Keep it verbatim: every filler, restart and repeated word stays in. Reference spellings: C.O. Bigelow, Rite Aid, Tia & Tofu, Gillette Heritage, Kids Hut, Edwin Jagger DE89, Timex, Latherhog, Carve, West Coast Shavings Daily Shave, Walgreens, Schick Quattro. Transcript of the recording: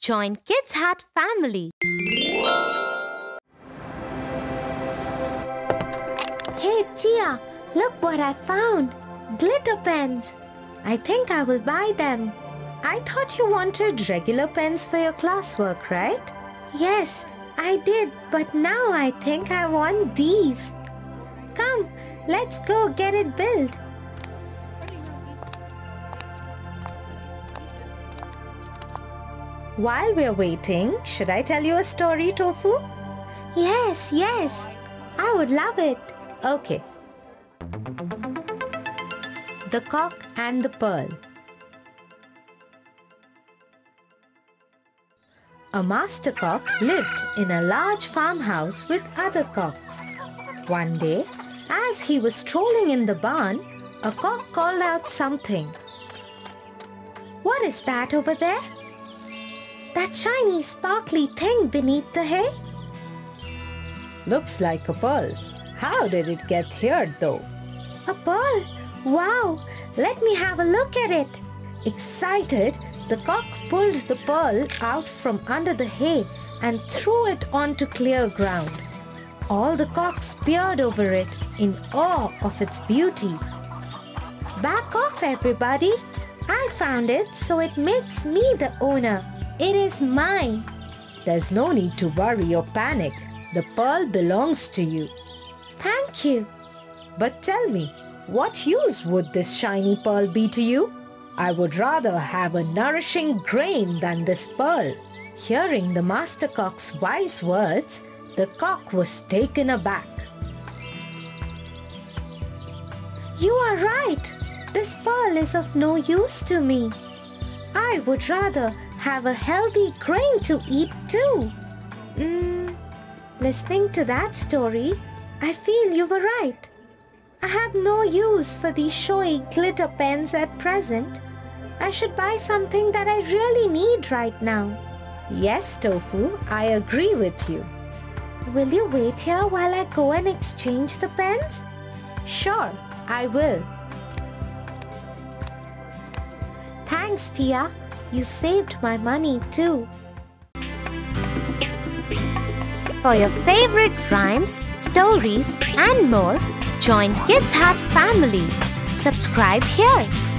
Join Kids Hut family. Hey Tia, look what I found. Glitter pens. I think I will buy them. I thought you wanted regular pens for your classwork, right? Yes, I did, but now I think I want these. Come, let's go get it built. While we're waiting, should I tell you a story, Tofu? Yes, yes. I would love it. Okay. The Cock and the Pearl. A master cock lived in a large farmhouse with other cocks. One day, as he was strolling in the barn, a cock called out something. What is that over there? That shiny, sparkly thing beneath the hay? Looks like a pearl. How did it get here, though? A pearl? Wow! Let me have a look at it. Excited, the cock pulled the pearl out from under the hay and threw it onto clear ground. All the cocks peered over it in awe of its beauty. Back off, everybody! I found it, so it makes me the owner. It is mine. There's no need to worry or panic. The pearl belongs to you. Thank you. But tell me, what use would this shiny pearl be to you? I would rather have a nourishing grain than this pearl. Hearing the master cock's wise words, the cock was taken aback. You are right. This pearl is of no use to me. I would rather have a healthy grain to eat too. Mm, listening to that story, I feel you were right. I have no use for these showy glitter pens at present. I should buy something that I really need right now. Yes, Tofu, I agree with you. Will you wait here while I go and exchange the pens? Sure, I will. Thanks, Tia. You saved my money too. For your favorite rhymes, stories and more, join Kids Hut family. Subscribe here.